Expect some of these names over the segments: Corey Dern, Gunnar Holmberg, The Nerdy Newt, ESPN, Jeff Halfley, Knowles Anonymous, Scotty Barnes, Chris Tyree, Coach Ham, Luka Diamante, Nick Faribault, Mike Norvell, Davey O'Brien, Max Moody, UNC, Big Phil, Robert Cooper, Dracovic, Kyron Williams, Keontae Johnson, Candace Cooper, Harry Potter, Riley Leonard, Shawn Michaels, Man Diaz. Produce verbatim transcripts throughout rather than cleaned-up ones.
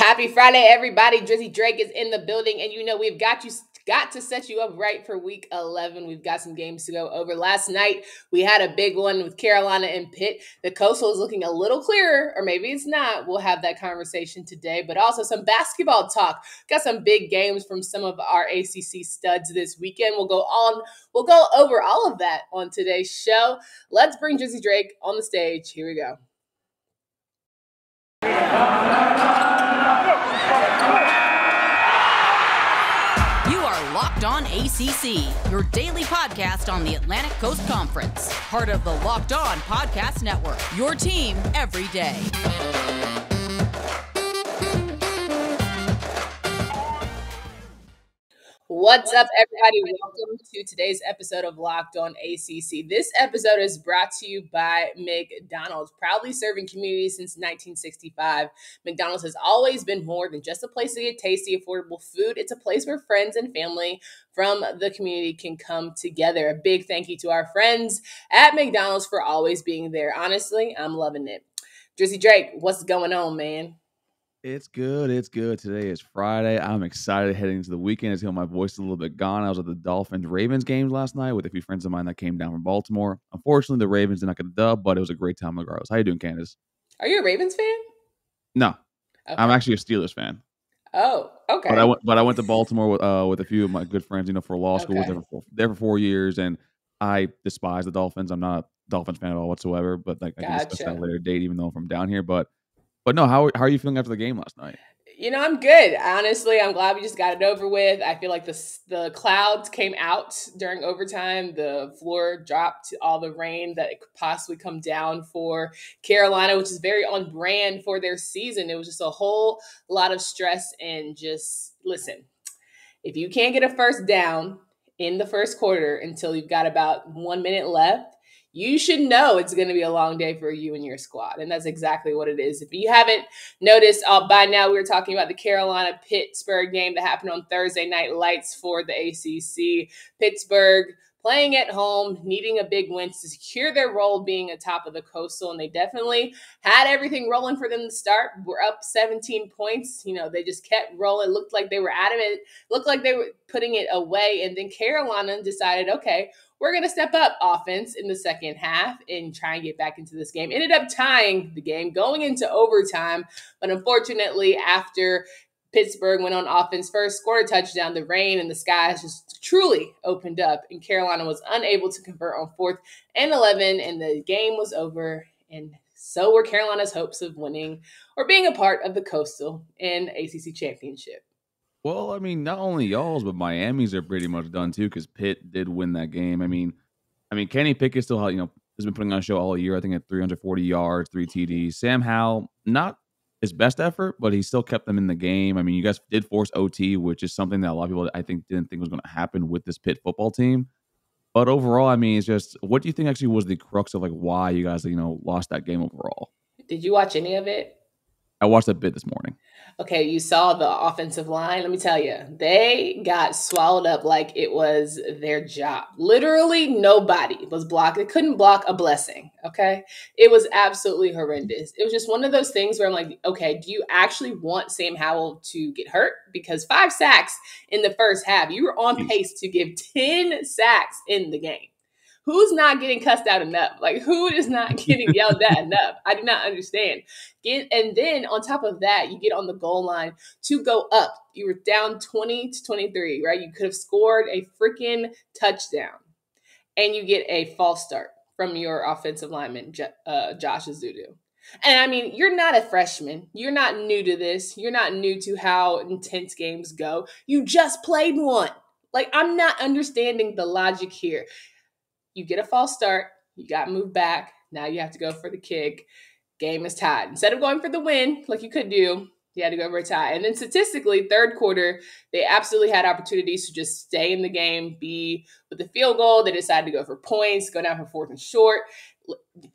Happy Friday, everybody. Drizzy Drake is in the building, and you know we've got you got to set you up right for week eleven. We've got some games to go over. Last night, we had a big one with Carolina and Pitt. The Coastal is looking a little clearer, or maybe it's not. We'll have that conversation today, but also some basketball talk. Got some big games from some of our A C C studs this weekend. We'll go on. We'll go over all of that on today's show. Let's bring Drizzy Drake on the stage. Here we go. Locked On A C C, your daily podcast on the Atlantic Coast Conference. Part of the Locked On Podcast Network, your team every day. What's up, everybody? Welcome to today's episode of Locked On A C C. This episode is brought to you by McDonald's, proudly serving communities since nineteen sixty-five. McDonald's has always been more than just a place to get tasty, affordable food. It's a place where friends and family from the community can come together. A big thank you to our friends at McDonald's for always being there. Honestly, I'm loving it. Drizzy Drake, what's going on, man? It's good. It's good. Today is Friday. I'm excited heading into the weekend. It's, you know, my voice is a little bit gone. I was at the Dolphins-Ravens game last night with a few friends of mine that came down from Baltimore. Unfortunately, the Ravens did not get the dub, but it was a great time regardless. How you doing, Candace? Are you a Ravens fan? No. Okay. I'm actually a Steelers fan. Oh, okay. But I went, but I went to Baltimore with, uh, with a few of my good friends, you know, for law school. Okay. We were there for, there for four years, and I despise the Dolphins. I'm not a Dolphins fan at all whatsoever, but like, I can discuss that later date, even though I'm from down here, but... But no, how how are you feeling after the game last night? You know, I'm good. Honestly, I'm glad we just got it over with. I feel like the the clouds came out during overtime. The floor dropped all the rain that it could possibly come down for Carolina, which is very on brand for their season. It was just a whole lot of stress and just, listen, if you can't get a first down in the first quarter until you've got about one minute left, you should know it's going to be a long day for you and your squad. And that's exactly what it is. If you haven't noticed uh, by now, we were talking about the Carolina-Pittsburgh game that happened on Thursday Night Lights for the A C C. Pittsburgh playing at home, needing a big win to secure their role being atop of the Coastal. And they definitely had everything rolling for them to start. We're up seventeen points. You know, they just kept rolling. Looked like they were adamant. Looked like they were putting it away. And then Carolina decided, okay, we're going to step up offense in the second half and try and get back into this game. Ended up tying the game, going into overtime. But unfortunately, after Pittsburgh went on offense first, scored a touchdown, the rain and the skies just truly opened up, and Carolina was unable to convert on fourth and eleven, and the game was over, and so were Carolina's hopes of winning or being a part of the Coastal and A C C Championship. Well, I mean, not only y'all's, but Miami's are pretty much done too, because Pitt did win that game. I mean, I mean, Kenny Pickett still, you know, has been putting on a show all year. I think at three hundred forty yards, three T Ds. Sam Howell, not his best effort, but he still kept them in the game. I mean, you guys did force O T, which is something that a lot of people, I think, didn't think was going to happen with this Pitt football team. But overall, I mean, it's just, what do you think actually was the crux of like why you guys, you know, lost that game overall? Did you watch any of it? I watched a bit this morning. Okay, you saw the offensive line. Let me tell you, they got swallowed up like it was their job. Literally nobody was blocked. They couldn't block a blessing, okay? It was absolutely horrendous. It was just one of those things where I'm like, okay, do you actually want Sam Howell to get hurt? Because five sacks in the first half, you were on pace to give ten sacks in the game. Who's not getting cussed out enough? Like, who is not getting yelled at enough? I do not understand. Get, and then on top of that, you get on the goal line to go up. You were down twenty to twenty-three, right? You could have scored a freaking touchdown. And you get a false start from your offensive lineman, uh, Josh Azudu. And, I mean, you're not a freshman. You're not new to this. You're not new to how intense games go. You just played one. Like, I'm not understanding the logic here. You get a false start. You got moved back. Now you have to go for the kick. Game is tied. Instead of going for the win, like you could do, you had to go for a tie. And then statistically, third quarter, they absolutely had opportunities to just stay in the game, be with the field goal. They decided to go for points, go down for fourth and short.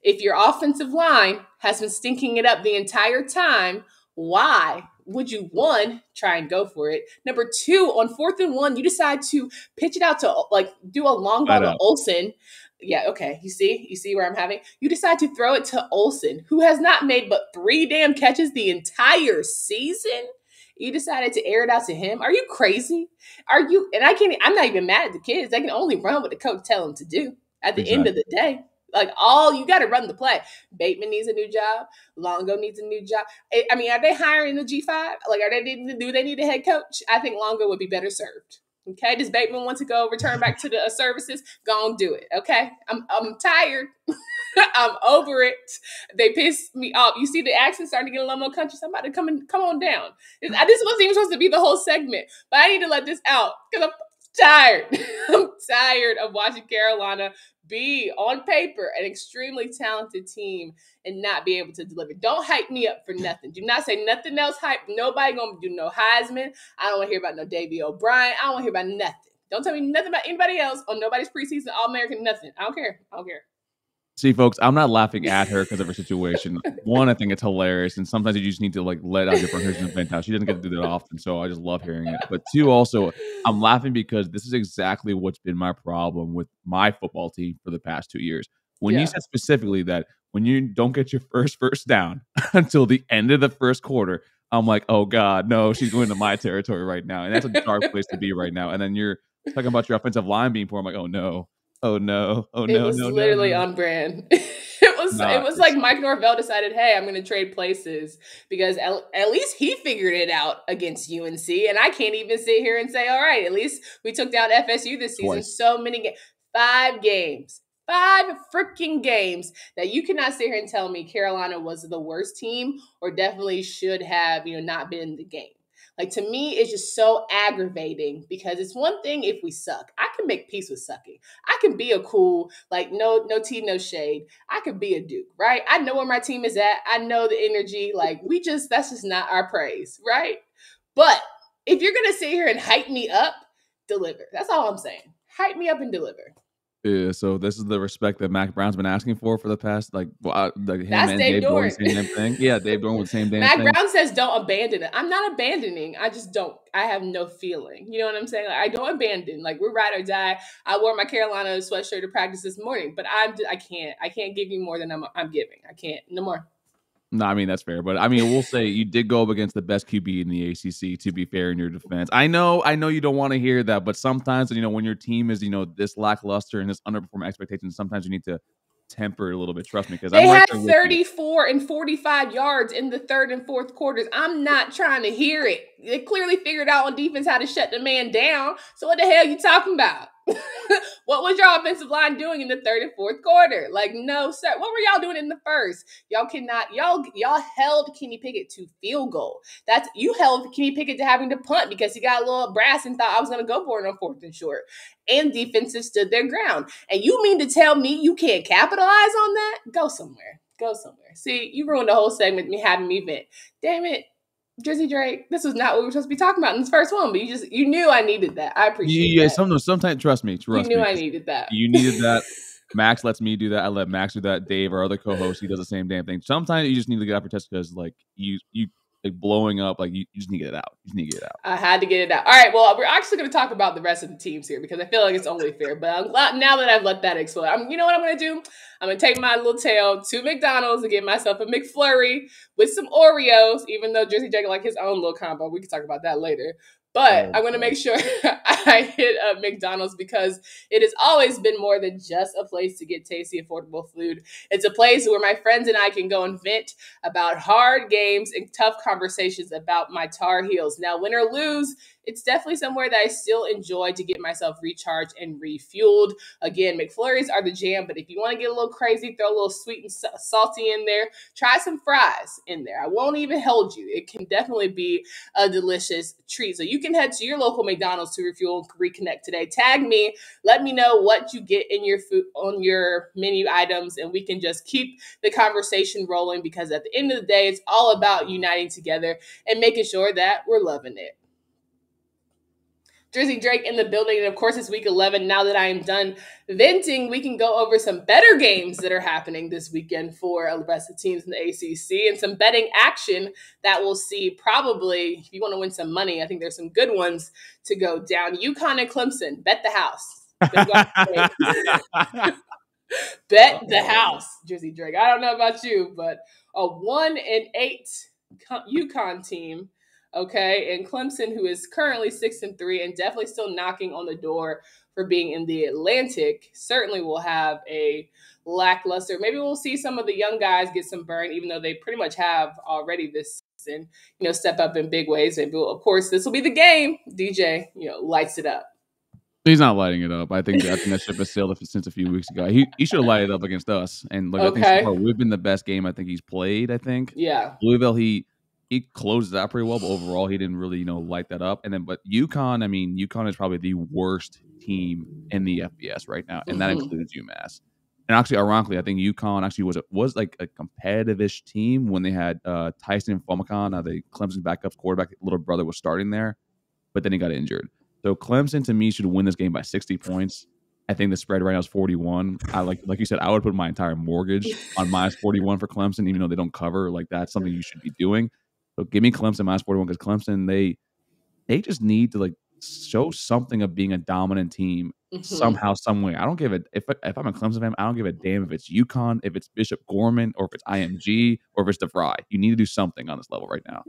If your offensive line has been stinking it up the entire time, why would you, one, try and go for it? Number two, on fourth and one, you decide to pitch it out to, like, do a long ball to Olsen. Yeah, okay. You see? You see where I'm having? You decide to throw it to Olsen, who has not made but three damn catches the entire season. You decided to air it out to him. Are you crazy? Are you? And I can't, I'm not even mad at the kids. They can only run what the coach tells them to do at the exactly. end of the day. Like, all you got to run the play. Bateman needs a new job. Longo needs a new job. I mean, are they hiring the G five? Like, are they do they need a head coach? I think Longo would be better served. Okay, does Bateman want to go return back to the uh, services? Go and do it. Okay, I'm I'm tired. I'm over it. They pissed me off. You see the accent starting to get a little more country. So I'm about to come and come on down. This, I, this wasn't even supposed to be the whole segment, but I need to let this out because I'm tired. I'm tired of watching Carolina be on paper an extremely talented team and not be able to deliver. Don't hype me up for nothing. Do not say nothing else hype. Nobody gonna do no Heisman. I don't want to hear about no Davey O'Brien. I don't want to hear about nothing. Don't tell me nothing about anybody else on nobody's preseason All-American. Nothing. I don't care. I don't care. See, folks, I'm not laughing at her because of her situation. One, I think it's hilarious, and sometimes you just need to like let out your version of fantasy. She doesn't get to do that often, so I just love hearing it. But two, also, I'm laughing because this is exactly what's been my problem with my football team for the past two years. When yeah. you said specifically that when you don't get your first first down until the end of the first quarter, I'm like, oh God, no, she's going to my territory right now, and that's a dark place to be right now. And then you're talking about your offensive line being poor. I'm like, oh no. Oh no! Oh no! It was no, literally no, no. on brand. It was. Nah, it was like Mike Norvell decided, "Hey, I'm going to trade places because at, at least he figured it out against U N C, and I can't even sit here and say, all right, at least we took down F S U this season. Twice. So many games, five games, five freaking games that you cannot sit here and tell me Carolina was the worst team or definitely should have, you know, not been in the game." Like, to me, it's just so aggravating because it's one thing if we suck. I can make peace with sucking. I can be a cool, like, no no tea, no shade. I can be a Duke, right? I know where my team is at. I know the energy. Like, we just, that's just not our praise, right? But if you're going to sit here and hype me up, deliver. That's all I'm saying. Hype me up and deliver. Yeah, so this is the respect that Mac Brown's been asking for for the past, like, well, like him That's and Dave, Dave Dorn. Same damn thing. Yeah, Dave Dorn with the same damn Mac thing. Mac Brown says don't abandon it. I'm not abandoning. I just don't. I have no feeling. You know what I'm saying? Like, I don't abandon. Like, we're ride or die. I wore my Carolina sweatshirt to practice this morning, but I'm, I can't. I can't give you more than I'm, I'm giving. I can't. No more. No, I mean, that's fair. But I mean, we'll say you did go up against the best Q B in the A C C, to be fair, in your defense. I know, I know you don't want to hear that, but sometimes, you know, when your team is, you know, this lackluster and this underperforming expectations, sometimes you need to temper a little bit. Trust me, because they I'm had right thirty-four and forty-five yards in the third and fourth quarters. I'm not trying to hear it. They clearly figured out on defense how to shut the man down. So what the hell are you talking about? What was your offensive line doing in the third and fourth quarter? Like, no, sir. What were y'all doing in the first? Y'all cannot, y'all, y'all held Kenny Pickett to field goal. That's, you held Kenny Pickett to having to punt because he got a little brass and thought I was going to go for it on fourth and short. And defenses stood their ground. And you mean to tell me you can't capitalize on that? Go somewhere. Go somewhere. See, you ruined the whole segment me having me vent. Damn it. Drizzy Drake, this was not what we were supposed to be talking about in this first one, but you just, you knew I needed that. I appreciate yeah, that. Yeah, sometimes, sometimes, trust me. Trust you knew me. I needed that. You needed that. Max lets me do that. I let Max do that. Dave, our other co-host, he does the same damn thing. Sometimes you just need to get out your chest because, like, you, you, like, blowing up, like, you, you just need to get it out. You just need to get it out. I had to get it out. All right, well, we're actually going to talk about the rest of the teams here because I feel like it's only fair, but I'm glad now that I've let that explode. I'm, you know what I'm going to do? I'm going to take my little tail to McDonald's and get myself a McFlurry with some Oreos, even though Drizzy Drake like his own little combo. We can talk about that later. But oh, I'm going to make sure I hit up McDonald's because it has always been more than just a place to get tasty, affordable food. It's a place where my friends and I can go and vent about hard games and tough conversations about my Tar Heels. Now, win or lose, it's definitely somewhere that I still enjoy to get myself recharged and refueled. Again, McFlurries are the jam, but if you want to get a little crazy, throw a little sweet and sa- salty in there. Try some fries in there. I won't even hold you. It can definitely be a delicious treat. So you can head to your local McDonald's to refuel and reconnect today. Tag me. Let me know what you get in your food on your menu items, and we can just keep the conversation rolling because at the end of the day, it's all about uniting together and making sure that we're loving it. Drizzy Drake in the building, and of course it's week eleven. Now that I am done venting, we can go over some better games that are happening this weekend for the rest of the teams in the A C C and some betting action that we'll see probably, if you want to win some money, I think there's some good ones to go down. UConn and Clemson, bet the house. Bet the house, Drizzy Drake. I don't know about you, but a one and eight UConn team, okay, and Clemson, who is currently six and three and definitely still knocking on the door for being in the Atlantic, certainly will have a lackluster. Maybe we'll see some of the young guys get some burn, even though they pretty much have already this season. You know, step up in big ways. Maybe, we'll, of course, this will be the game. D J, you know, lights it up. He's not lighting it up. I think, I think that ship has sailed since a few weeks ago. He he should have lighted it up against us. And look, okay. I think so far we've been the best game I think he's played, I think. Yeah. Louisville, he he closes out pretty well, but overall he didn't really, you know, light that up. And then but UConn, I mean, UConn is probably the worst team in the F B S right now, and mm-hmm. that includes UMass. And actually, ironically, I think UConn actually was was like a competitive-ish team when they had uh, Tyson Fomacon, uh, the Clemson backup quarterback, little brother was starting there, but then he got injured. So Clemson, to me, should win this game by sixty points. I think the spread right now is forty-one. I like, like you said, I would put my entire mortgage on minus forty-one for Clemson, even though they don't cover. Like, that's something you should be doing. So give me Clemson minus forty-one, because Clemson, they they just need to like show something of being a dominant team mm-hmm. somehow, some way. I don't give a if if I'm a Clemson fan, I don't give a damn if it's UConn, if it's Bishop Gorman, or if it's I M G, or if it's DeVry. You need to do something on this level right now.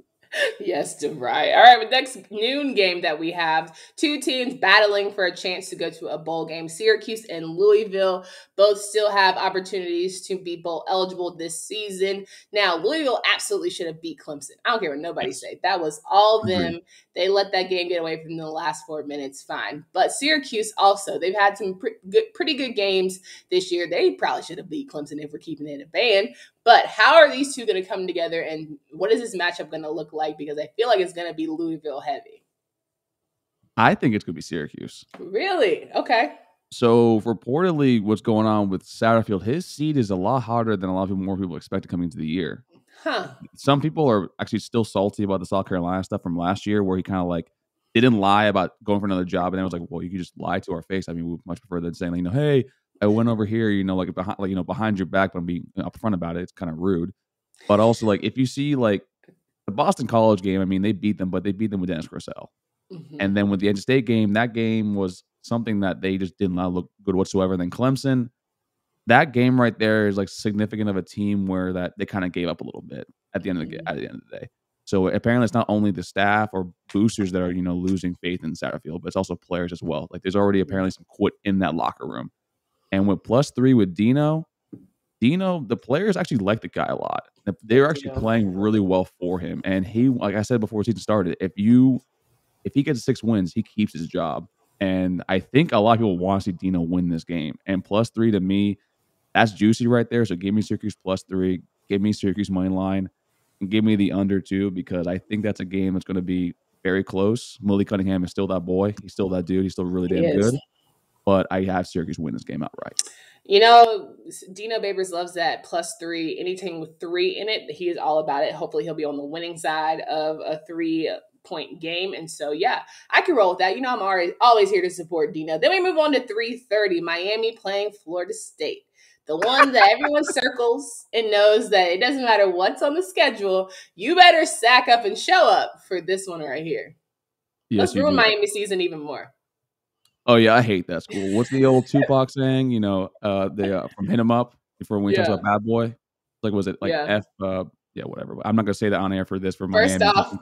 Yes, DeVry. All right, with next noon game that we have, two teams battling for a chance to go to a bowl game. Syracuse and Louisville both still have opportunities to be bowl eligible this season. Now, Louisville absolutely should have beat Clemson. I don't care what nobody yes. say. That was all them. Mm-hmm. They let that game get away from the last four minutes. Fine. But Syracuse also, they've had some pre- good, pretty good games this year. They probably should have beat Clemson if we're keeping it in band. But how are these two going to come together, and what is this matchup going to look like? Because I feel like it's going to be Louisville heavy. I think it's going to be Syracuse. Really? Okay. So reportedly what's going on with Satterfield, his seed is a lot hotter than a lot of people, more people expected coming into the year. Huh. Some people are actually still salty about the South Carolina stuff from last year, where he kind of like didn't lie about going for another job. And I was like, well, you could just lie to our face. I mean, we much prefer than saying, like, you know, hey, I went over here, you know, like behind, like, you know, behind your back, but I'm being upfront about it. It's kind of rude. But also, like, if you see like the Boston College game, I mean, they beat them, but they beat them with Dennis Crossell. Mm-hmm. And then with the N C State game, that game was something that they just did not look good whatsoever. And then Clemson, that game right there is like significant of a team where that they kind of gave up a little bit at the end of the mm-hmm. at the end of the day. So apparently, it's not only the staff or boosters that are, you know, losing faith in Satterfield, but it's also players as well. Like, there's already apparently some quit in that locker room. And with plus three with Dino, Dino, the players actually like the guy a lot. They're actually yeah. playing really well for him. And he, like I said before the season started, if you, if he gets six wins, he keeps his job. And I think a lot of people want to see Dino win this game. And plus three to me, that's juicy right there. So give me Syracuse plus three. Give me Syracuse money line. And give me the under two, because I think that's a game that's going to be very close. Millie Cunningham is still that boy. He's still that dude. He's still really damn good. But I have Syracuse win this game outright. You know, Dino Babers loves that plus three. Anything with three in it, he is all about it. Hopefully he'll be on the winning side of a three-point game. And so, yeah, I can roll with that. You know, I'm always, always here to support Dino. Then we move on to three thirty, Miami playing Florida State. The one that everyone circles and knows that it doesn't matter what's on the schedule, you better sack up and show up for this one right here. Yes, let's ruin Miami season even more. Oh, yeah, I hate that school. What's the old Tupac saying? You know, uh, they uh, from Hit 'Em Up, before when he yeah. talks about Bad Boy. Like, was it like yeah. F? Uh, yeah, whatever. I'm not going to say that on air for this. For First Miami. off,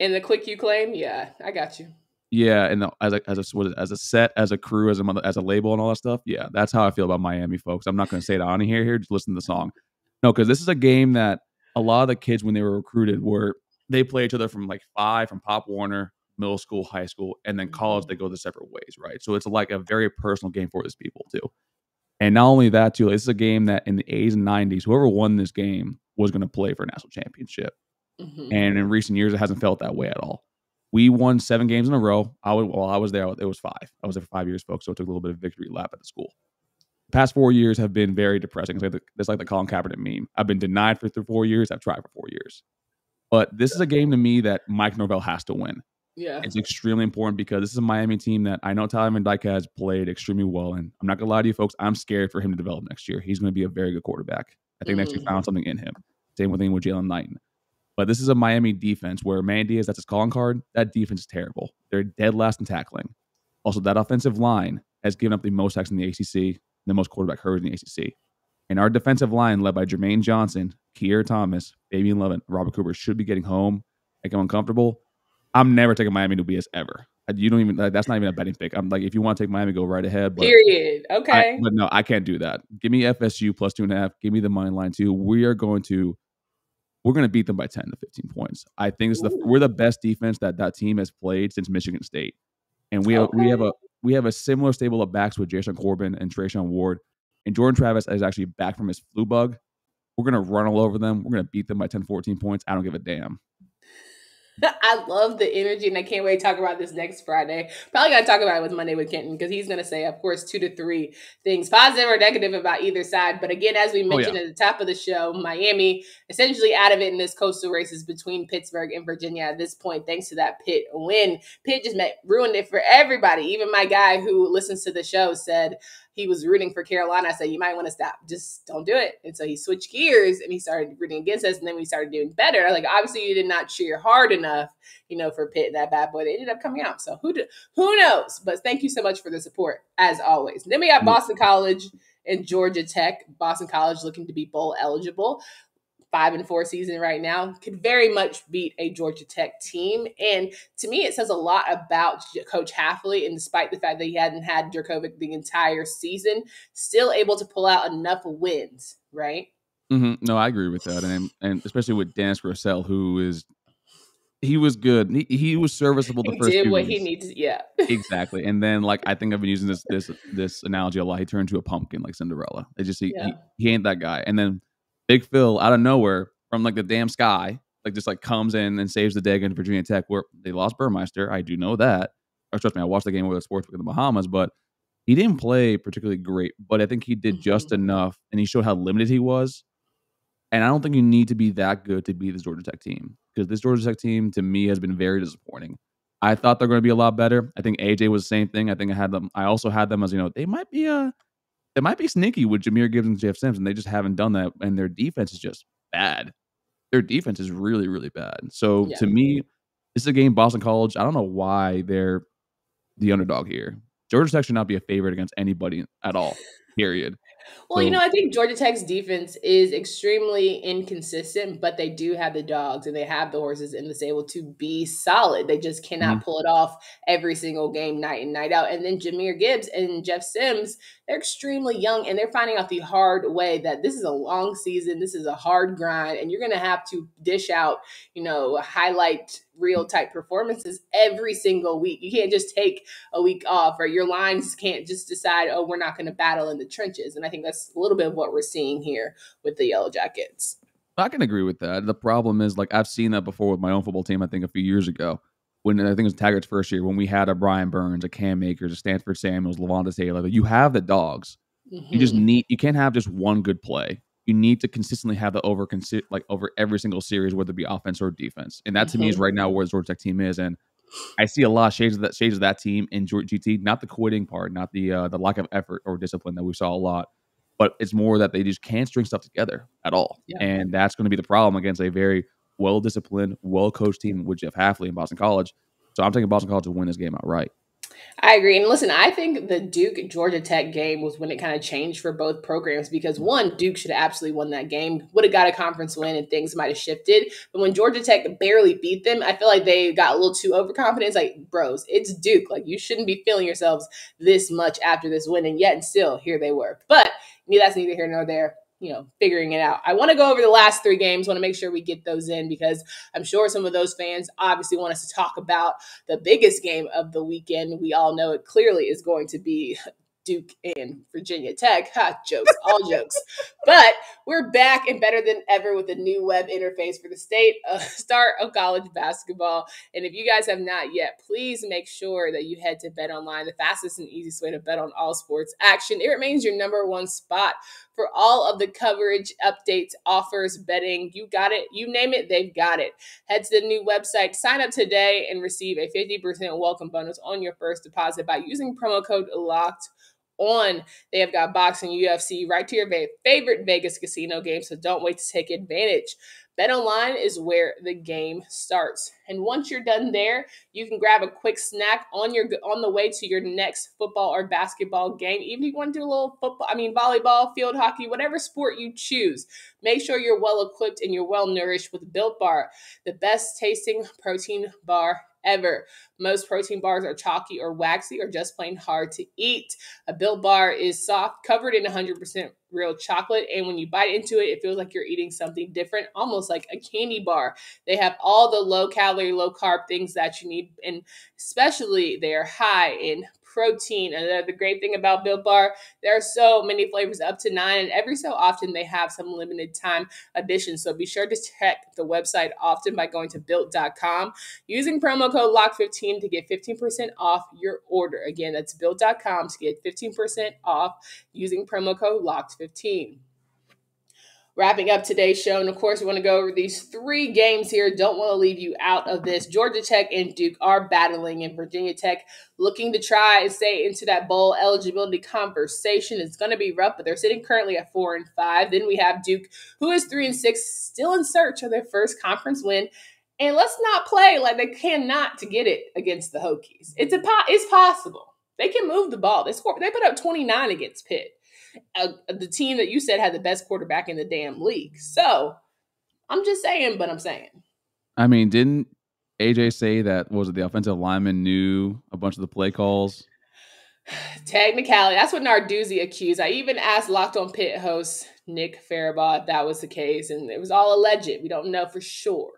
in the click you claim, yeah, I got you. Yeah, and the, as a as a what is it, as a set, as a crew, as a as a label, and all that stuff. Yeah, that's how I feel about Miami, folks. I'm not going to say it on here. Here, just listen to the song. No, because this is a game that a lot of the kids, when they were recruited, were they play each other from like five from Pop Warner, middle school, high school, and then college, they go their separate ways, right? So it's like a very personal game for these people too. And not only that too, like, this is a game that in the eighties and nineties, whoever won this game was going to play for a national championship. Mm-hmm. And in recent years, it hasn't felt that way at all. We won seven games in a row. I would, well, I was there. It was five. I was there for five years, folks. So it took a little bit of victory lap at the school. The past four years have been very depressing. It's like the, it's like the Colin Kaepernick meme. I've been denied for three, four years. I've tried for four years. But this is a game to me that Mike Norvell has to win. Yeah, it's extremely important, because this is a Miami team that I know Tyler Van Dyke has played extremely well. And I'm not going to lie to you, folks. I'm scared for him to develop next year. He's going to be a very good quarterback. I think mm-hmm. they actually found something in him. Same thing with Jalen Knighton. But this is a Miami defense where Man Diaz, that's his calling card. That defense is terrible. They're dead last in tackling. Also, that offensive line has given up the most sacks in the A C C. the most quarterback hurries in the A C C. And our defensive line, led by Jermaine Johnson, Kierre Thomas, Davey O'Brien, Robert Cooper, should be getting home. Like, I'm uncomfortable. I'm never taking Miami to B S ever. You don't even, like, that's not even a betting pick. I'm like, if you want to take Miami, go right ahead. But Period. Okay. I, but no, I can't do that. Give me F S U plus two and a half. Give me the money line too. We are going to, we're going to beat them by ten to fifteen points. I think it's the, we're the best defense that that team has played since Michigan State. And we have, okay. we have a, we have a similar stable of backs with Jashon Corbin and Trayshawn Ward. And Jordan Travis is actually back from his flu bug. We're going to run all over them. We're going to beat them by ten, fourteen points. I don't give a damn. I love the energy, and I can't wait to talk about this next Friday. Probably got to talk about it with Monday with Kenton, because he's going to say, of course, two to three things, positive or negative, about either side. But again, as we mentioned oh, yeah. at the top of the show, Miami essentially out of it in this coastal race is between Pittsburgh and Virginia at this point, thanks to that Pitt win. Pitt just met, ruined it for everybody. Even my guy who listens to the show said he was rooting for Carolina. I said, you might want to stop. Just don't do it. And so he switched gears and he started rooting against us. And then we started doing better. Like, obviously, you did not cheer hard enough, you know, for Pitt and that bad boy. They ended up coming out. So who do, who knows? But thank you so much for the support, as always. And then we got Boston College and Georgia Tech. Boston College looking to be bowl eligible. Five and four season right now, could very much beat a Georgia Tech team. And to me, it says a lot about Coach Halfley. And despite the fact that he hadn't had Dracovic the entire season, still able to pull out enough wins, right? Mm-hmm. No, I agree with that. And and especially with Dennis Crossell, who is, he was good. He, he was serviceable the he first did what weeks. He needed. Yeah, exactly. And then, like, I think I've been using this, this, this analogy a lot. He turned to a pumpkin, like Cinderella. It just, he, yeah. he, he ain't that guy. And then Big Phil, out of nowhere, from like the damn sky, like just like comes in and saves the day against Virginia Tech, where they lost Burmeister. I do know that. Or trust me, I watched the game with the Sportsbook in the Bahamas, but he didn't play particularly great. But I think he did mm-hmm. just enough, and he showed how limited he was. And I don't think you need to be that good to beat this Georgia Tech team, because this Georgia Tech team, to me, has been very disappointing. I thought they're going to be a lot better. I think A J was the same thing. I think I had them. I also had them as, you know, they might be a. They might be sneaky with Jahmyr Gibbs and Jeff Sims, and they just haven't done that. And their defense is just bad. Their defense is really, really bad. So yeah. to me, this is a game, Boston College, I don't know why they're the underdog here. Georgia Tech should not be a favorite against anybody at all, period. Well, so, you know, I think Georgia Tech's defense is extremely inconsistent, but they do have the dogs and they have the horses in the stable to be solid. They just cannot mm-hmm. pull it off every single game, night in, night out. And then Jahmyr Gibbs and Jeff Sims, they're extremely young, and they're finding out the hard way that this is a long season. This is a hard grind, and you're going to have to dish out, you know, highlight real type performances every single week. You can't just take a week off, or your lines can't just decide, oh, we're not going to battle in the trenches. And I think that's a little bit of what we're seeing here with the Yellow Jackets. I can agree with that. The problem is, like, I've seen that before with my own football team, I think a few years ago, when I think it was Taggart's first year, when we had a Brian Burns, a Cam Akers, a Stanford Samuels, Lavonda Taylor. You have the dogs. Mm-hmm. You just need, you can't have just one good play. You need to consistently have the over, like over every single series, whether it be offense or defense. And that to mm-hmm. me is right now where the Georgia Tech team is. And I see a lot of shades of that, shades of that team in G T, not the quitting part, not the uh, the lack of effort or discipline that we saw a lot, but it's more that they just can't string stuff together at all. Yeah. And that's going to be the problem against a very well-disciplined, well-coached team with Jeff Halfley in Boston College. So I'm taking Boston College to win this game outright. I agree. And listen, I think the Duke-Georgia Tech game was when it kind of changed for both programs, because, one, Duke should have absolutely won that game, would have got a conference win, and things might have shifted. But when Georgia Tech barely beat them, I feel like they got a little too overconfident. Like, bros, it's Duke. Like, you shouldn't be feeling yourselves this much after this win, and yet and still, here they were. But yeah, that's neither here nor there. You know, figuring it out. I want to go over the last three games. Want to make sure we get those in, because I'm sure some of those fans obviously want us to talk about the biggest game of the weekend. We all know it clearly is going to be Duke and Virginia Tech. Ha, jokes, all jokes. But we're back and better than ever with a new web interface for the state of start of college basketball. And if you guys have not yet, please make sure that you head to BetOnline, the fastest and easiest way to bet on all sports action. It remains your number one spot for all of the coverage, updates, offers, betting. You got it. You name it, they've got it. Head to the new website, sign up today, and receive a fifty percent welcome bonus on your first deposit by using promo code LOCKED on. They have got boxing, U F C, right to your favorite Vegas casino game, so don't wait to take advantage. BetOnline is where the game starts. And once you're done there, you can grab a quick snack on your on the way to your next football or basketball game. Even if you want to do a little football, I mean volleyball, field hockey, whatever sport you choose, make sure you're well equipped and you're well nourished with Built Bar, the best tasting protein bar ever. Most protein bars are chalky or waxy or just plain hard to eat. A Built Bar is soft, covered in one hundred percent real chocolate, and when you bite into it, it feels like you're eating something different, almost like a candy bar. They have all the low-calorie, low-carb things that you need, and especially they are high in protein. And the great thing about Built Bar, there are so many flavors, up to nine, and every so often they have some limited time additions. So be sure to check the website often by going to built dot com using promo code lock fifteen to get fifteen percent off your order. Again, that's built dot com to get fifteen percent off using promo code lock fifteen. Wrapping up today's show, and of course, we want to go over these three games here. Don't want to leave you out of this. Georgia Tech and Duke are battling, and Virginia Tech looking to try and stay into that bowl eligibility conversation. It's going to be rough, but they're sitting currently at four and five. Then we have Duke, who is three and six, still in search of their first conference win. And let's not play like they cannot to get it against the Hokies. It's a po- it's possible. They can move the ball. They score. They put up twenty-nine against Pitt. Uh, the team that you said had the best quarterback in the damn league. So I'm just saying, but I'm saying. I mean, didn't A J say that, what was it, the offensive lineman knew a bunch of the play calls? Technicality. That's what Narduzzi accused. I even asked Locked On Pitt host Nick Faribault if that was the case, and it was all alleged. We don't know for sure.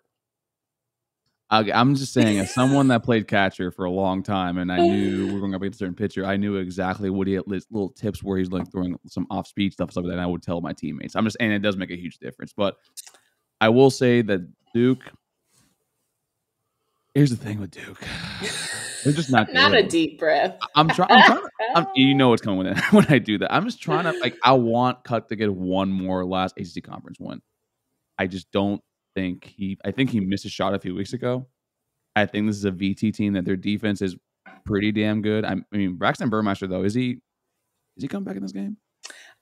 I'm just saying, as someone that played catcher for a long time, and I knew we were going to be a certain pitcher, I knew exactly what he had, little tips where he's like throwing some off-speed stuff, stuff like that, and I would tell my teammates. I'm just, and it does make a huge difference. But I will say that Duke, here's the thing with Duke, they're just not not good. A deep breath. I'm, try, I'm trying. To, I'm, you know what's coming when I, when I do that. I'm just trying to like I want Cut to get one more last A C C conference win. I just don't. think he I think he missed a shot a few weeks ago. I think this is a V T team that their defense is pretty damn good. I mean, Braxton Burmeister, though, is he is he coming back in this game?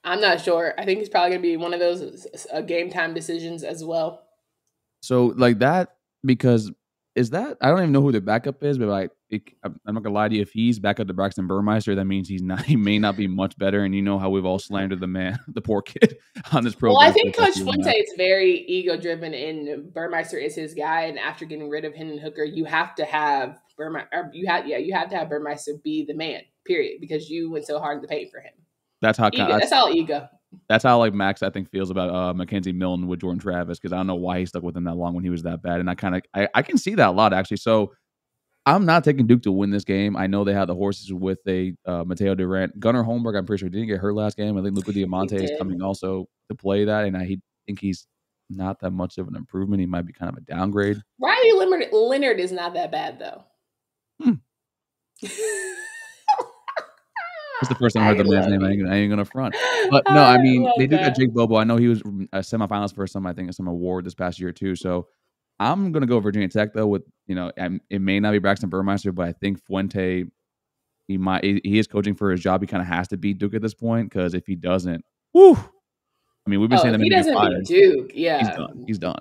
I'm not sure. I think he's probably going to be one of those uh, game time decisions as well. So like that, because is that I don't even know who their backup is, but like it, I'm not gonna lie to you. If he's backup to Braxton Burmeister, that means he's not. He may not be much better. And you know how we've all slandered the man, the poor kid on this program. Well, I think Coach Fuente is very ego driven, and Burmeister is his guy. And after getting rid of Hendon Hooker, you have to have Burmeister. You have yeah, you have to have Burmeister be the man. Period, because you went so hard in the paint for him. That's how. Ego, that's, that's all ego. That's how like Max I think feels about uh, McKenzie Milton with Jordan Travis, because I don't know why he stuck with him that long when he was that bad, and I kind of I, I can see that a lot actually. So I'm not taking Duke to win this game. I know they have the horses with a uh, Mateo Durant, Gunnar Holmberg. I'm pretty sure didn't get hurt last game. I think Luka Diamante is coming also to play that, and I he, think he's not that much of an improvement. He might be kind of a downgrade. Riley Leonard, Leonard is not that bad though. Hmm. That's the first time I heard the man's name. I ain't, I ain't gonna front, but no, I mean I they do got Jake Bobo. I know he was a semifinalist for some, I think, some award this past year too. So I'm gonna go Virginia Tech though. With you know, I'm, it may not be Braxton Burmeister, but I think Fuente, he might, he is coaching for his job. He kind of has to beat Duke at this point, because if he doesn't, woo, I mean, we've been oh, saying that he doesn't beat Duke, yeah, he's done. He's done.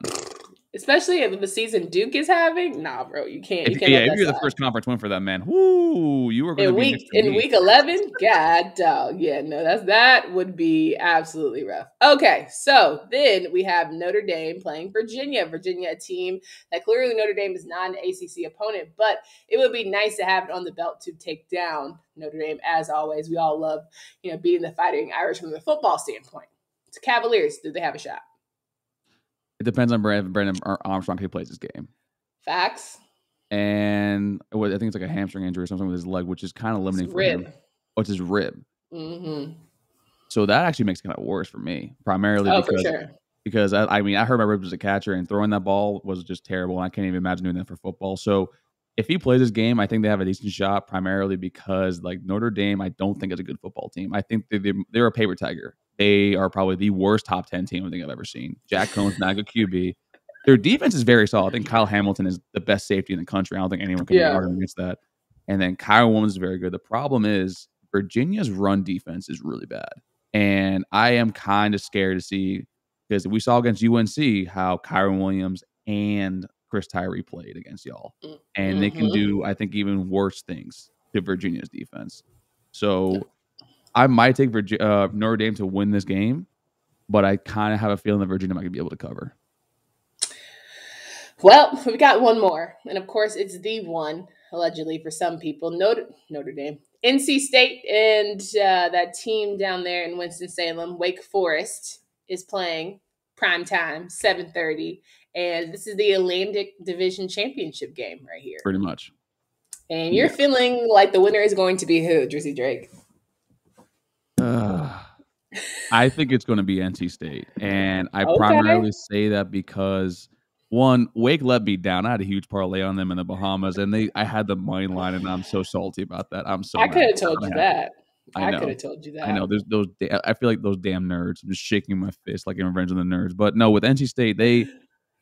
Especially if the season Duke is having, nah, bro, you can't. You if, can't yeah, if you're the first conference win for that man, whoo, you were going to be week, in week eleven. God, dog, yeah, no, that's that would be absolutely rough. Okay, so then we have Notre Dame playing Virginia. Virginia, a team that clearly Notre Dame is not an A C C opponent, but it would be nice to have it on the belt to take down Notre Dame. As always, we all love, you know, beating the Fighting Irish from the football standpoint. It's Cavaliers. Do they have a shot? It depends on Brandon, Brandon Armstrong if he plays this game. Facts. And I think it's like a hamstring injury or something with his leg, which is kind of limiting it's for rib. him. Oh, it's his rib. Mm-hmm. So that actually makes it kind of worse for me, primarily oh, because, for sure. because I, I mean, I heard my rib was a catcher, and throwing that ball was just terrible. And I can't even imagine doing that for football. So if he plays this game, I think they have a decent shot, primarily because like Notre Dame, I don't think is a good football team. I think they're, they're a paper tiger. They are probably the worst top ten team I think I've ever seen. Jack Cohn's not a good Q B. Their defense is very solid. I think Kyle Hamilton is the best safety in the country. I don't think anyone can yeah. be arguing against that. And then Kyron Williams is very good. The problem is Virginia's run defense is really bad. And I am kind of scared to see because we saw against U N C how Kyron Williams and Chris Tyree played against y'all, and mm-hmm. they can do, I think, even worse things to Virginia's defense. So I might take Virgi- uh, Notre Dame to win this game, but I kind of have a feeling that Virginia might be able to cover. Well, we got one more, and of course, it's the one allegedly for some people. Notre, Notre Dame, N C State, and uh, that team down there in Winston-Salem, Wake Forest, is playing prime time, seven thirty. And this is the Atlantic Division Championship game right here. Pretty much. And you're yeah. feeling like the winner is going to be who, Drizzy Drake? Uh, I think it's going to be N C State. And I okay. primarily say that because, one, Wake let me down. I had a huge parlay on them in the Bahamas, and they I had the money line, and I'm so salty about that. I'm so I could have told you that. I, I could have told you that. I know. There's those. I feel like those damn nerds. I'm just shaking my fist like in Revenge of the Nerds. But no, with N C State, they...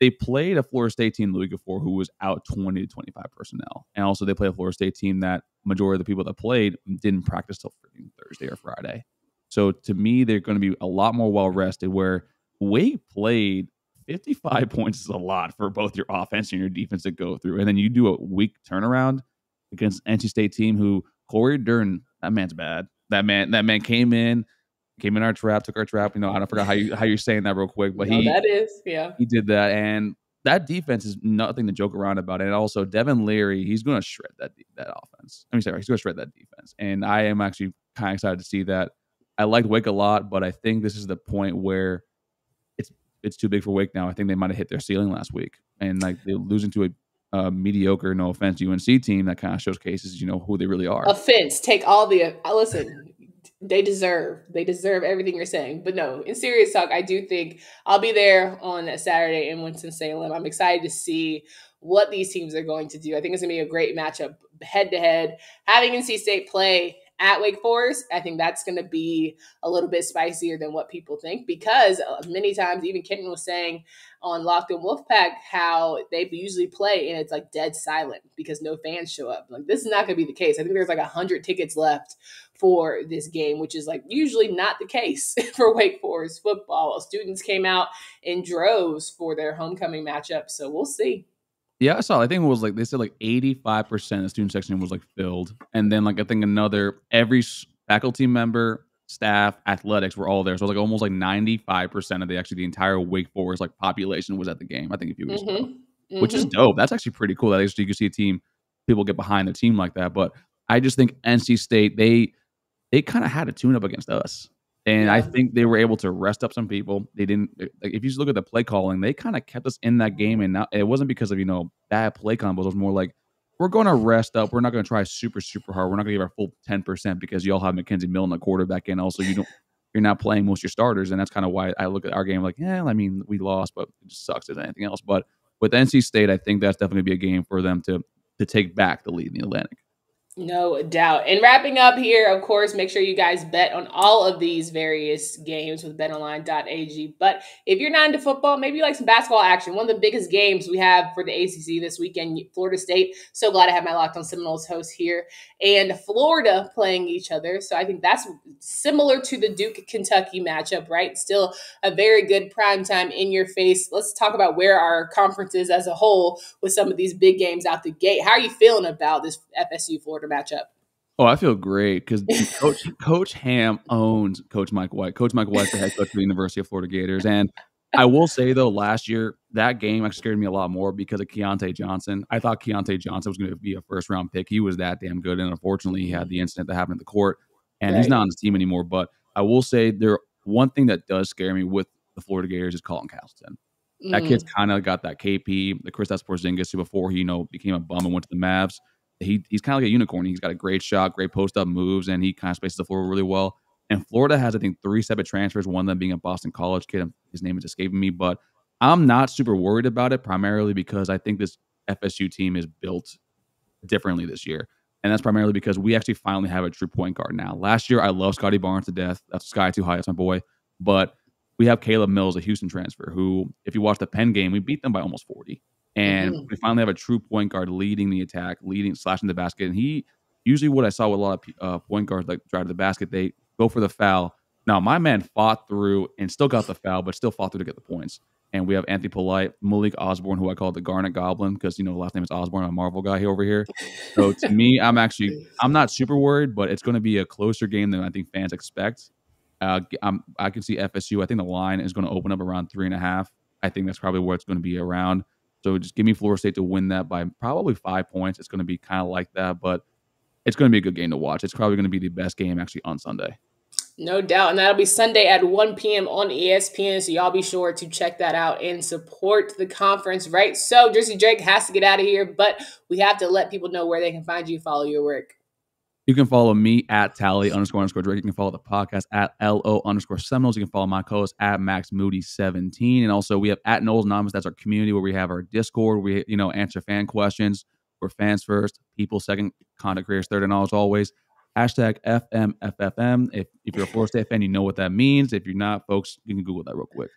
They played a Florida State team, Louis Gafford, who was out twenty to twenty-five personnel. And also they played a Florida State team that majority of the people that played didn't practice till Thursday or Friday. So to me, they're going to be a lot more well-rested, where Wake played fifty-five points is a lot for both your offense and your defense to go through. And then you do a weak turnaround against N C State team who Corey Dern, that man's bad. That man, that man came in. Came in our trap, took our trap. You know, I don't forget how you how you're saying that real quick, but no, he that is, yeah, he did that, and that defense is nothing to joke around about. And also, Devin Leary, he's going to shred that that offense. I mean, sorry, he's going to shred that defense, and I am actually kind of excited to see that. I liked Wake a lot, but I think this is the point where it's it's too big for Wake now. I think they might have hit their ceiling last week, and like they're losing to a. Uh, mediocre, no offense, U N C team that kind of showcases, you know, who they really are. Offense, take all the uh, listen. They deserve, they deserve everything you're saying. But no, in serious talk, I do think I'll be there on that Saturday in Winston-Salem. I'm excited to see what these teams are going to do. I think it's gonna be a great matchup, head to head. Having N C State play at Wake Forest, I think that's going to be a little bit spicier than what people think, because many times, even Kenton was saying on Locked On Wolfpack how they usually play and it's like dead silent because no fans show up. Like, this is not going to be the case. I think there's like one hundred tickets left for this game, which is like usually not the case for Wake Forest football. Students came out in droves for their homecoming matchup, so we'll see. Yeah, I saw. I think it was like they said like eighty-five percent of the student section was like filled. And then like I think another every faculty member, staff, athletics were all there. So it was like almost like ninety-five percent of the actually the entire Wake Forest like population was at the game, I think, a few weeks mm-hmm. ago, mm-hmm. which is dope. That's actually pretty cool. That actually you can see a team, people get behind the team like that. But I just think N C State, they they kind of had a tune up against us. And yeah. I think they were able to rest up some people. They didn't. Like, if you just look at the play calling, they kind of kept us in that game. And not, it wasn't because of, you know, bad play combos. It was more like, we're going to rest up. We're not going to try super, super hard. We're not going to give our full ten percent because y'all have McKenzie Milton, a quarterback, and also you don't, you're not playing most of your starters. And that's kind of why I look at our game like, yeah, I mean, we lost, but it just sucks as anything else. But with N C State, I think that's definitely going to be a game for them to to take back the lead in the Atlantic. No doubt. And wrapping up here, of course, make sure you guys bet on all of these various games with bet online dot a g. But if you're not into football, maybe you like some basketball action. One of the biggest games we have for the A C C this weekend, Florida State. So glad I have my Locked On Seminoles host here. And Florida playing each other. So I think that's similar to the Duke-Kentucky matchup, right? Still a very good primetime in your face. Let's talk about where our conference is as a whole with some of these big games out the gate. How are you feeling about this F S U-Florida matchup? Oh, I feel great because Coach Coach Ham owns Coach Mike White. Coach Mike White's the head coach of the University of Florida Gators. And I will say, though, last year, that game actually scared me a lot more because of Keontae Johnson. I thought Keontae Johnson was going to be a first-round pick. He was that damn good, and unfortunately, he had the incident that happened at the court, and right. he's not on his team anymore. But I will say, there one thing that does scare me with the Florida Gators is Colin Castleton. Mm. That kid's kind of got that K P, the Kristaps Porzingis, who before he you know became a bum and went to the Mavs. He he's kind of like a unicorn. He's got a great shot, great post-up moves, and he kind of spaces the floor really well. And Florida has, I think, three separate transfers, one of them being a Boston College kid. His name is escaping me, but I'm not super worried about it, primarily because I think this F S U team is built differently this year. And that's primarily because we actually finally have a true point guard now. Last year, I love Scotty Barnes to death. That's Sky Too High. That's my boy. But we have Caleb Mills, a Houston transfer, who, if you watch the Penn game, we beat them by almost forty. And mm-hmm. we finally have a true point guard leading the attack, leading, slashing the basket. And he, usually what I saw with a lot of uh, point guards, like drive to the basket, they go for the foul, Now, my man fought through and still got the foul, but still fought through to get the points. And we have Anthony Polite, Malik Osborne, who I call the Garnet Goblin because, you know, the last name is Osborne. I'm a Marvel guy here over here. So to me, I'm actually I'm not super worried, but it's going to be a closer game than I think fans expect. Uh, I'm, I can see F S U. I think the line is going to open up around three and a half. I think that's probably where it's going to be around. So just give me Florida State to win that by probably five points. It's going to be kind of like that, but it's going to be a good game to watch. It's probably going to be the best game actually on Sunday. No doubt. And that'll be Sunday at one p.m. on E S P N. So y'all be sure to check that out and support the conference, right? So Drizzy Drake has to get out of here, but we have to let people know where they can find you, follow your work. You can follow me at Tally underscore underscore Drake. You can follow the podcast at L O underscore Seminoles. You can follow my co-host at Max Moody seventeen. And also we have at Knowles Anonymous. That's our community where we have our Discord. We, you know, answer fan questions. We're fans first, people second, content creators third, and all as always. Hashtag F M F F M. If, if you're a Florida State fan, you know what that means. If you're not, folks, you can Google that real quick.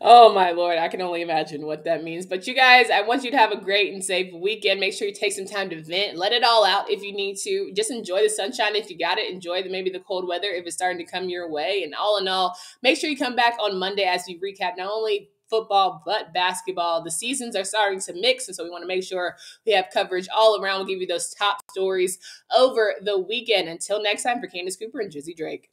Oh, my Lord. I can only imagine what that means. But you guys, I want you to have a great and safe weekend. Make sure you take some time to vent. Let it all out if you need to. Just enjoy the sunshine if you got it. Enjoy the, maybe the cold weather if it's starting to come your way. And all in all, make sure you come back on Monday as we recap not only football, but basketball. The seasons are starting to mix, and so we want to make sure we have coverage all around. We'll give you those top stories over the weekend. Until next time, for Candace Cooper and Drizzy Drake.